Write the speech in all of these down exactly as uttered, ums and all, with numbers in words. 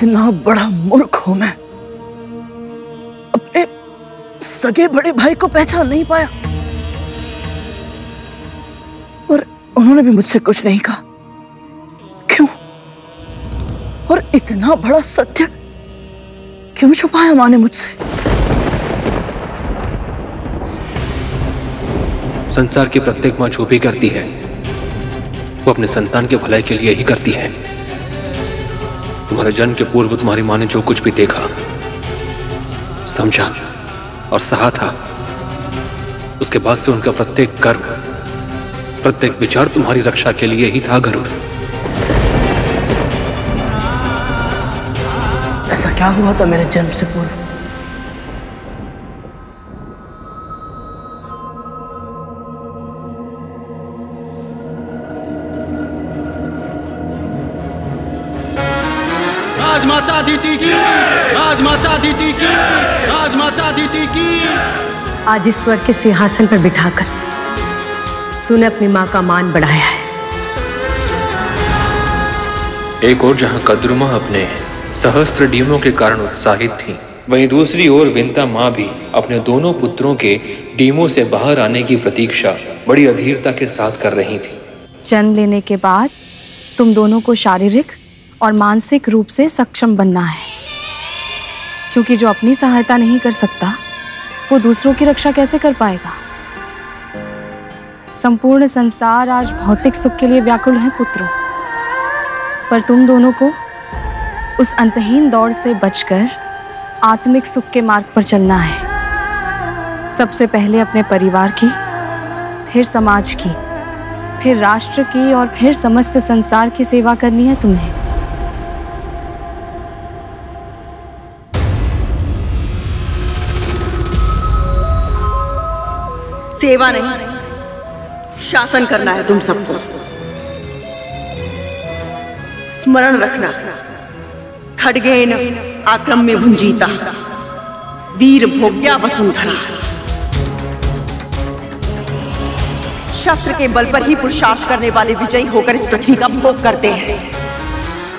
कितना बड़ा मूर्ख हूं मैं, अपने सगे बड़े भाई को पहचान नहीं पाया। और उन्होंने भी मुझसे कुछ नहीं कहा, क्यों? और इतना बड़ा सत्य क्यों छुपाया माँ ने मुझसे? संसार की प्रत्येक माँ जो भी करती है वो अपने संतान के भलाई के लिए ही करती है। तुम्हारे जन्म के पूर्व तुम्हारी माँ ने जो कुछ भी देखा, समझा और सहा था, उसके बाद से उनका प्रत्येक कर्म, प्रत्येक विचार तुम्हारी रक्षा के लिए ही था। गरुड़, ऐसा क्या हुआ था मेरे जन्म से पूर्व? राजमाता दीदी की, राजमाता दीदी की, राजमाता दीदी की। आज ईश्वर के सिंहासन पर बिठाकर तूने अपनी माँ का मान बढ़ाया है। एक और जहाँ कद्रू माँ अपने सहस्त्र डीमों के कारण उत्साहित थी, वहीं दूसरी ओर विंता माँ भी अपने दोनों पुत्रों के डीमों से बाहर आने की प्रतीक्षा बड़ी अधीरता के साथ कर रही थी। जन्म लेने के बाद तुम दोनों को शारीरिक और मानसिक रूप से सक्षम बनना है, क्योंकि जो अपनी सहायता नहीं कर सकता वो दूसरों की रक्षा कैसे कर पाएगा। संपूर्ण संसार आज भौतिक सुख के लिए व्याकुल है पुत्रों, पर तुम दोनों को उस अंतहीन दौड़ से बचकर आत्मिक सुख के मार्ग पर चलना है। सबसे पहले अपने परिवार की, फिर समाज की, फिर राष्ट्र की और फिर समस्त संसार की सेवा करनी है तुम्हें। सेवा नहीं, शासन करना है तुम सबको। स्मरण रखना, खड्गेन आक्रम्य भुंजीता, वीर भोग्या वसुंधरा। शस्त्र के बल पर ही पुरुषार्थ करने वाले विजयी होकर इस पृथ्वी का भोग करते हैं।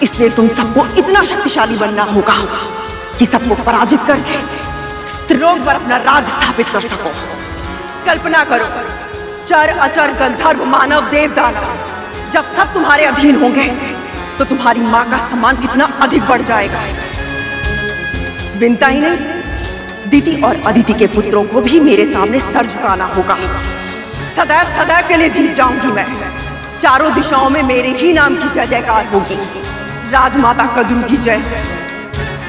इसलिए तुम सबको इतना शक्तिशाली बनना होगा कि सबको पराजित करके त्रिलोक पर अपना राज स्थापित कर सको। कल्पना करो, चर अचर, गंधर्व, मानव, देव, दानव, जब सब तुम्हारे अधीन होंगे तो तुम्हारी माँ का सम्मान कितना अधिक बढ़ जाएगा। विनता ही नहीं, दिति और अदिति के पुत्रों को भी मेरे सामने सर झुकाना होगा। सदैव सदैव के लिए जीत जाऊंगी मैं। चारों दिशाओं में मेरे ही नाम की जय जयकार होगी। राजमाता कद्रू की जय,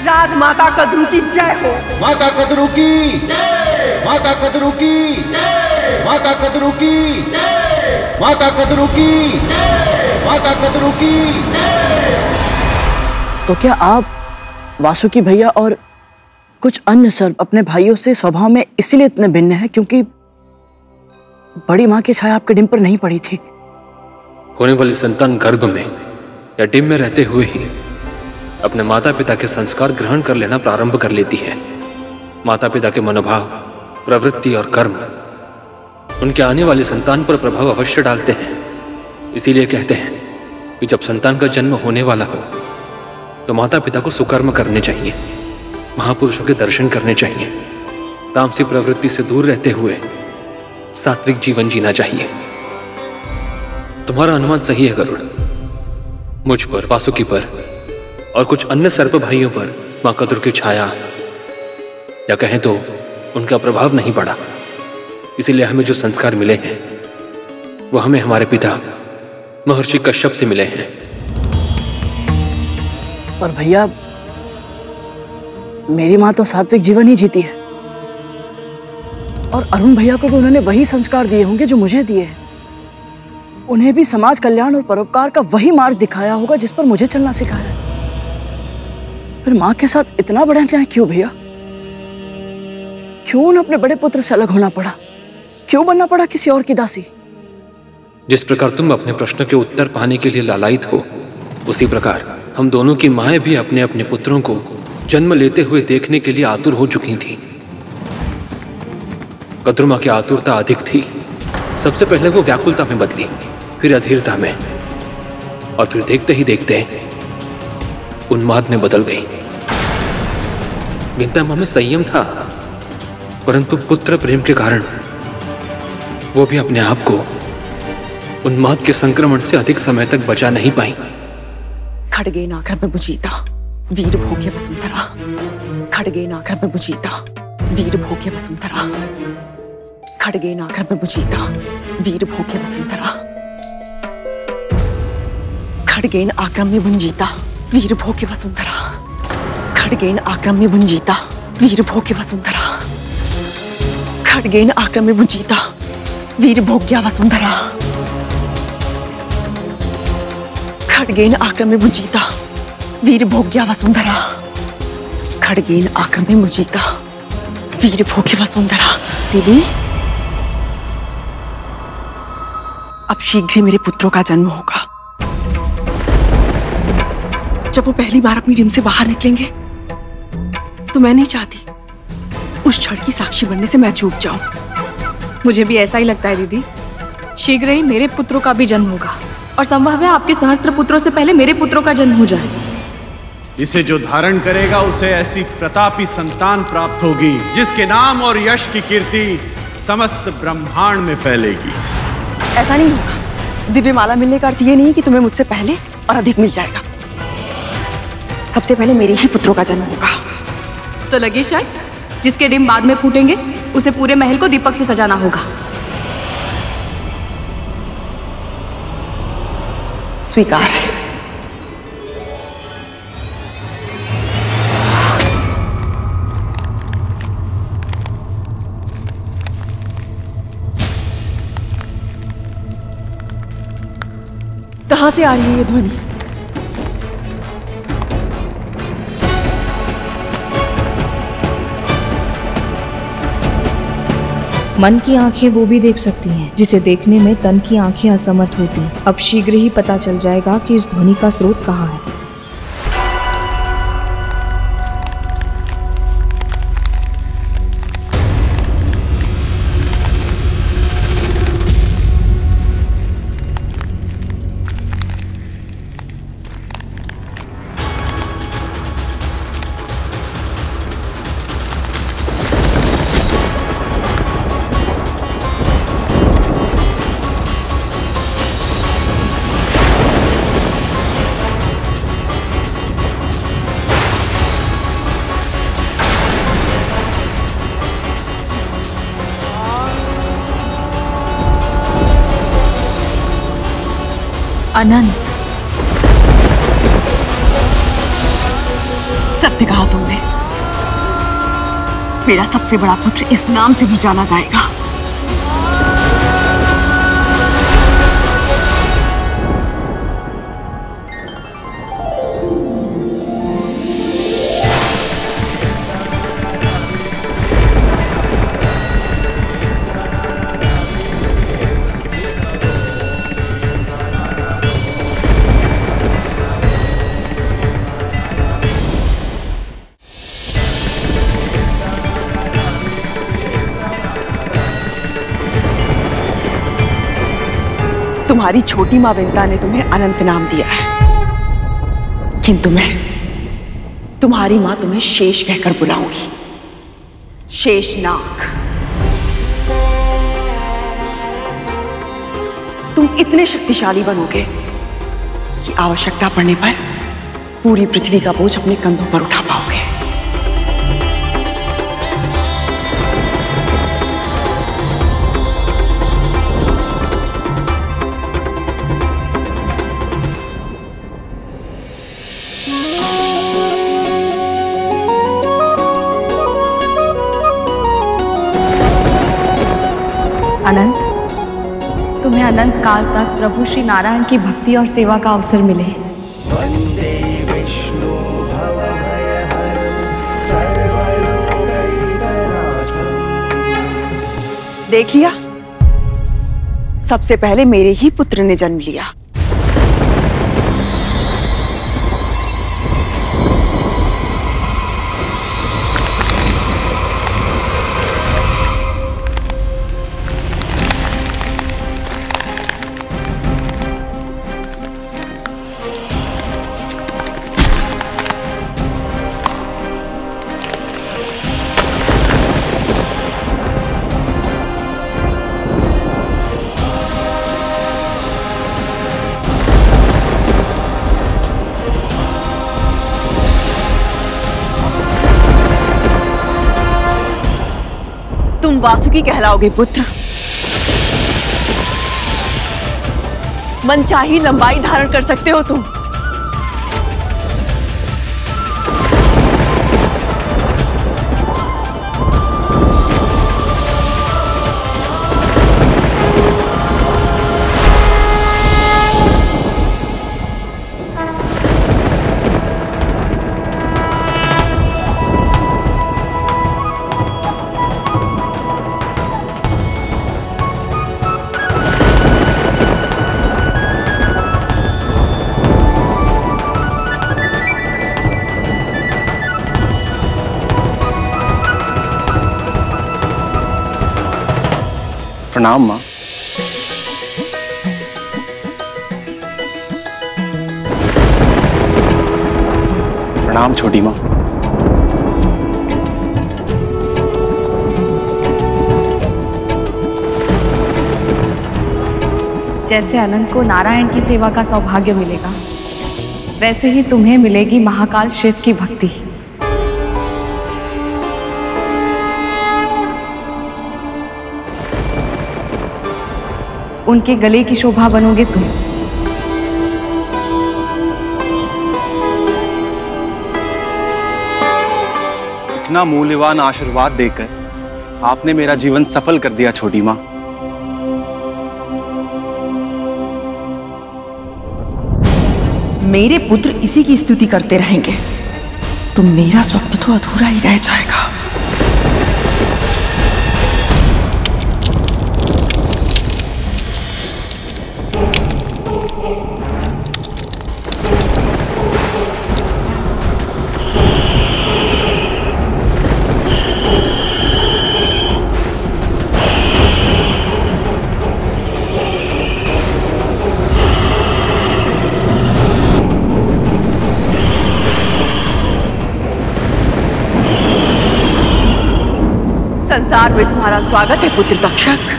राजमाता कद्रू की जय हो। माता कद्रू की, माता कद्रू की, माता कद्रू की, माता कद्रू की, माता कद्रू की। तो क्या आप वासुकी भैया और कुछ अन्य सर अपने भाइयों से स्वभाव में इसीलिए इतने भिन्न हैं क्योंकि बड़ी माँ की छाया आपके डिम पर नहीं पड़ी थी? होने वाली संतान गर्भ में या डिम में रहते हुए ही अपने माता पिता के संस्कार ग्रहण कर लेना प्रारंभ कर लेती है। माता पिता के मनोभाव, प्रवृत्ति और कर्म उनके आने वाली संतान पर प्रभाव अवश्य डालते हैं। इसीलिए कहते हैं कि जब संतान का जन्म होने वाला हो तो माता पिता को सुकर्म करने चाहिए, महापुरुषों के दर्शन करने चाहिए, तामसी प्रवृत्ति से दूर रहते हुए सात्विक जीवन जीना चाहिए। तुम्हारा अनुमान सही है गरुड़। मुझ पर, वासुकी पर और कुछ अन्य सर्प भाइयों पर माँ कद्रू की छाया या कहें तो उनका प्रभाव नहीं पड़ा। इसीलिए हमें जो संस्कार मिले हैं वो हमें हमारे पिता महर्षि कश्यप से मिले हैं। पर भैया, मेरी माँ तो सात्विक जीवन ही जीती है और अरुण भैया को भी उन्होंने वही संस्कार दिए होंगे जो मुझे दिए हैं। उन्हें भी समाज कल्याण और परोपकार का वही मार्ग दिखाया होगा जिस पर मुझे चलना सिखाया है। फिर माँ के साथ इतना बड़ा अन्याय क्यों भैया? क्यों उन्हें अपने बड़े पुत्र से अलग होना पड़ा? क्यों बनना पड़ा किसी और की दासी? जिस प्रकार तुम अपने प्रश्न के उत्तर पाने के लिए लालायित हो, उसी प्रकार हम दोनों की माएँ भी अपने अपने पुत्रों को जन्म लेते हुए देखने के लिए आतुर हो चुकी थीं। कद्रू माँ की आतुरता अधिक थी। सबसे पहले वो व्याकुलता में बदली, फिर अधीरता में, और फिर देखते ही देखते उन्माद में बदल गई। विद्या मां में संयम था, परंतु पुत्र प्रेम के कारण वो भी अपने आप को उन्माद के संक्रमण से अधिक समय तक बचा नहीं पाई। खड़गे नागर में बुझीता वीर भोग्य वसुंधरा, खड़गे नागर में बुझीता वीर भोग्य वसुंधरा, खड़गे नागर में बुझीता वीर भोग्य वसुंधरा, खड़गेन आक्रम में बुंजीता वीर भोग्य वसुंधरा, खड़गेन आक्रम में बुंजीता वीर भोग्य वसुंधरा, खड़गेन आक्रम में बुंजीता वीर भोग्या वसुंधरा, खड़गेन आक्रम में बुंजीता वीर भोग्या वसुंधरा, खड़गेन आक्रम में बुंजीता वीर भोग्य वसुंधरा। दीदी, अब शीघ्र ही मेरे पुत्रों का जन्म होगा। जब वो पहली बार अपनी रिम से बाहर निकलेंगे तो मैं नहीं चाहती उस क्षण की साक्षी बनने से मैं चूक जाऊं। मुझे भी ऐसा ही लगता है दीदी, शीघ्र ही मेरे पुत्रों का भी जन्म होगा और संभव है आपके सहस्त्र पुत्रों से पहले मेरे पुत्रों का जन्म हो जाए। इसे जो धारण करेगा उसे ऐसी प्रतापी संतान प्राप्त होगी जिसके नाम और यश की कीर्ति समस्त ब्रह्मांड में फैलेगी। ऐसा नहीं होगा। दिव्य माला मिलने का अर्थ ये नहीं कि तुम्हें मुझसे पहले और अधिक मिल जाएगा। सबसे पहले मेरे ही पुत्रों का जन्म होगा। तो लगी शायद जिसके डिम बाद में फूटेंगे उसे पूरे महल को दीपक से सजाना होगा। स्वीकार है। कहां से आ रही है ये ध्वनि? मन की आंखें वो भी देख सकती हैं जिसे देखने में तन की आंखें असमर्थ होती हैं। अब शीघ्र ही पता चल जाएगा कि इस ध्वनि का स्रोत कहाँ है। अनंत, सत्य कहा तुमने। मेरा सबसे बड़ा पुत्र इस नाम से भी जाना जाएगा। तुम्हारी छोटी माँ विंता ने तुम्हें अनंत नाम दिया है, किंतु मैं, तुम्हारी माँ तुम्हें शेष कहकर बुलाऊंगी। शेषनाग। तुम इतने शक्तिशाली बनोगे कि आवश्यकता पड़ने पर पूरी पृथ्वी का बोझ अपने कंधों पर उठा पाओगे। अनंत, तुम्हें अनंत काल तक प्रभु श्री नारायण की भक्ति और सेवा का अवसर मिले। देख लिया, सबसे पहले मेरे ही पुत्र ने जन्म लिया। वासुकी कहलाओगे पुत्र। मनचाही लंबाई धारण कर सकते हो तुम। प्रणाम मां। प्रणाम छोटी मां। जैसे अनंत को नारायण की सेवा का सौभाग्य मिलेगा, वैसे ही तुम्हें मिलेगी महाकाल शिव की भक्ति। उनके गले की शोभा बनोगे तुम। इतना मूल्यवान आशीर्वाद देकर आपने मेरा जीवन सफल कर दिया छोटी मां। मेरे पुत्र इसी की स्तुति करते रहेंगे तो मेरा स्वप्न तो अधूरा ही रह जाएगा। संसार में तुम्हारा स्वागत है पुत्र तक्षक।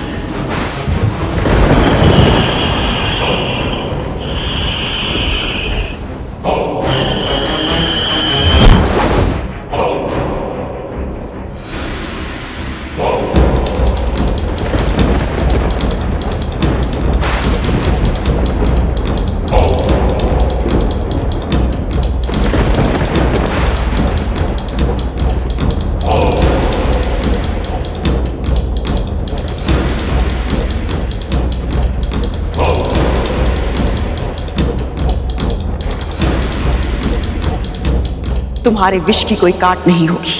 तुम्हारे विष की कोई काट नहीं होगी।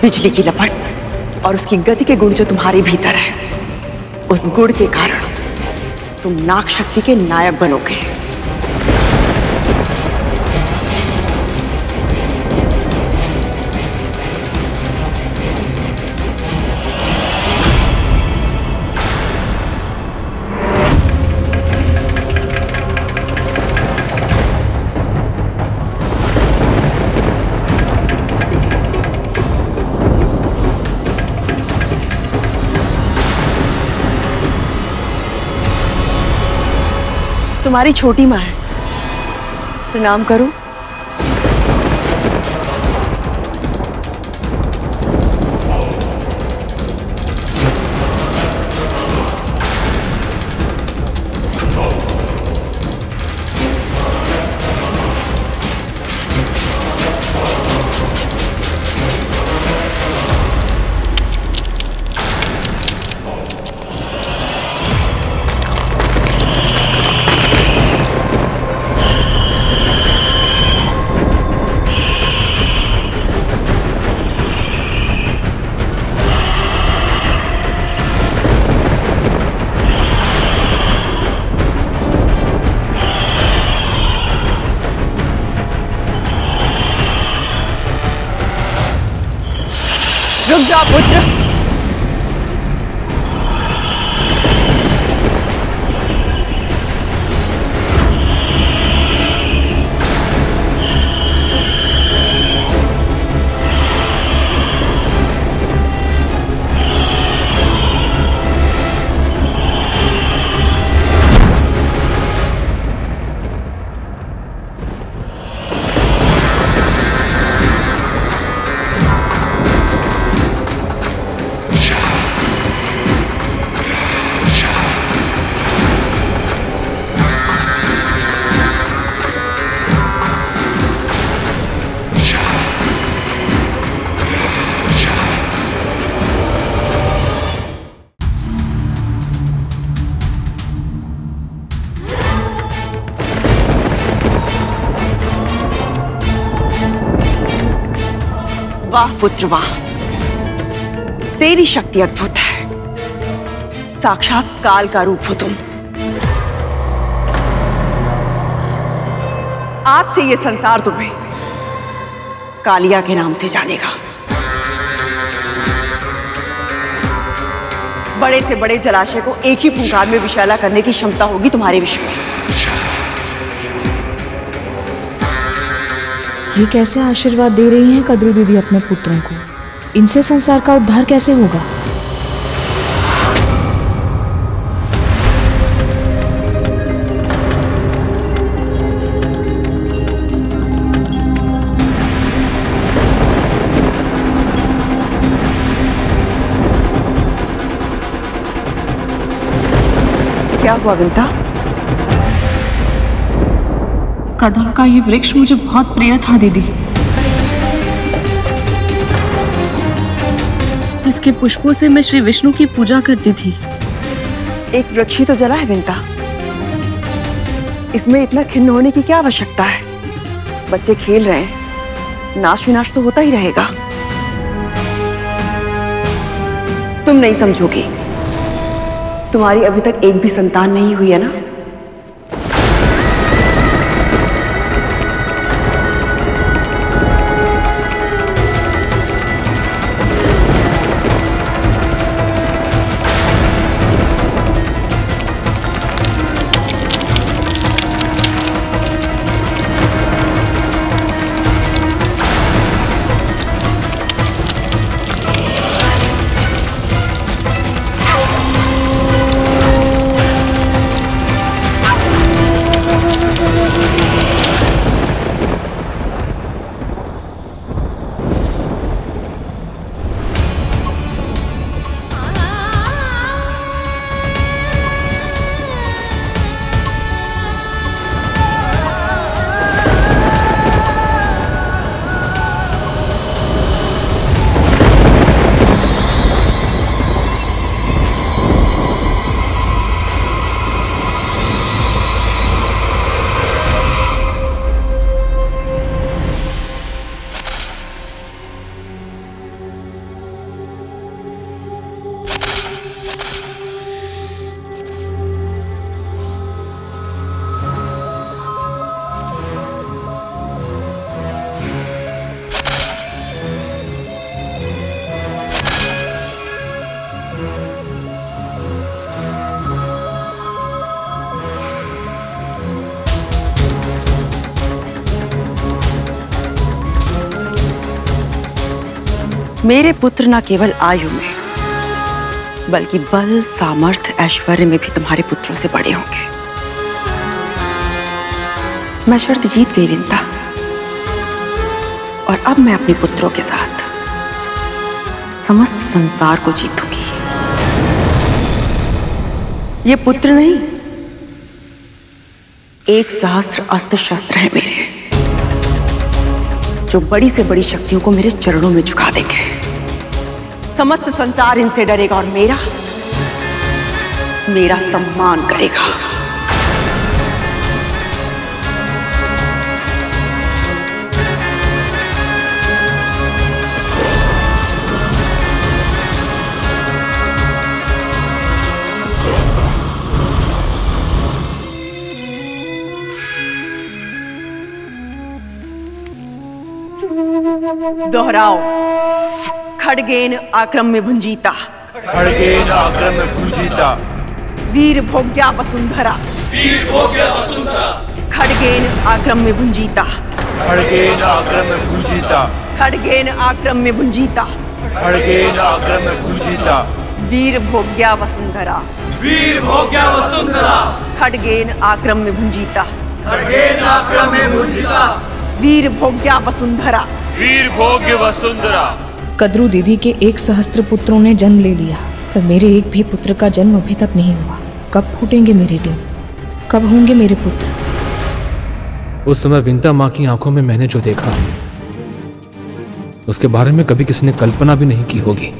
बिजली की लपट और उसकी गति के गुण जो तुम्हारे भीतर है, उस गुण के कारण तुम नाग शक्ति के नायक बनोगे। तुम्हारी छोटी माँ है, प्रणाम करो। रुक जाओ पुत्र। वाह पुत्र वाह, तेरी शक्ति अद्भुत है, साक्षात काल का रूप हो तुम। आज से ये संसार तुम्हें कालिया के नाम से जानेगा। बड़े से बड़े जलाशय को एक ही फुंकार में विशाला करने की क्षमता होगी तुम्हारे विश्व में। ये कैसे आशीर्वाद दे रही हैं कद्रू दीदी अपने पुत्रों को? इनसे संसार का उद्धार कैसे होगा? क्या हुआ विंता? कदम का ये वृक्ष मुझे बहुत प्रिय था दीदी। इसके पुष्पों से मैं श्री विष्णु की पूजा करती थी। एक वृक्ष ही तो जला है विंता, इसमें इतना खिन्न होने की क्या आवश्यकता है? बच्चे खेल रहे हैं, नाश विनाश तो होता ही रहेगा। तुम नहीं समझोगी, तुम्हारी अभी तक एक भी संतान नहीं हुई है ना? मेरे पुत्र न केवल आयु में बल्कि बल, सामर्थ्य, ऐश्वर्य में भी तुम्हारे पुत्रों से बड़े होंगे। मैं शर्त जीत गई विंता, और अब मैं अपने पुत्रों के साथ समस्त संसार को जीतूंगी। ये पुत्र नहीं, एक सहस्त्र अस्त्र शस्त्र है मेरे, जो बड़ी से बड़ी शक्तियों को मेरे चरणों में झुका देंगे। समस्त संसार इनसे डरेगा और मेरा मेरा सम्मान करेगा। दोहराओ, खड्गेन आक्रम में भुंजीता, खड्गेन आक्रम में भुंजीता, वीर भोग्या वसुंधरा, वीर भोग्या वसुंधरा, खड्गेन आक्रम में भुंजीता, खड्गेन आक्रम में भुंजीता, खड्गेन आक्रम में भुंजीता, खड्गेन आक्रम में भुंजीता, वीर भोग्या वसुंधरा, वीर भोग्या वसुंधरा, खड्गेन आक्रम में भुंजीता, खड्गेन आक्रम में भुंजीता, वीर भोग्या वसुंधरा, वीर भोग्य वसुंधरा। कद्रू दीदी के एक सहस्त्र पुत्रों ने जन्म ले लिया, पर मेरे एक भी पुत्र का जन्म अभी तक नहीं हुआ। कब फूटेंगे मेरे दिन, कब होंगे मेरे पुत्र? उस समय विंता माँ की आंखों में मैंने जो देखा, उसके बारे में कभी किसी ने कल्पना भी नहीं की होगी।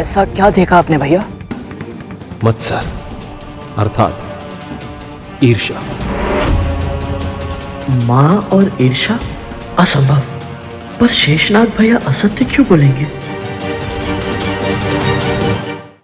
ऐसा क्या देखा आपने भैया? मत्सर अर्थात ईर्ष्या। माँ और ईर्षा असंभव। पर शेषनाग भैया असत्य क्यों बोलेंगे?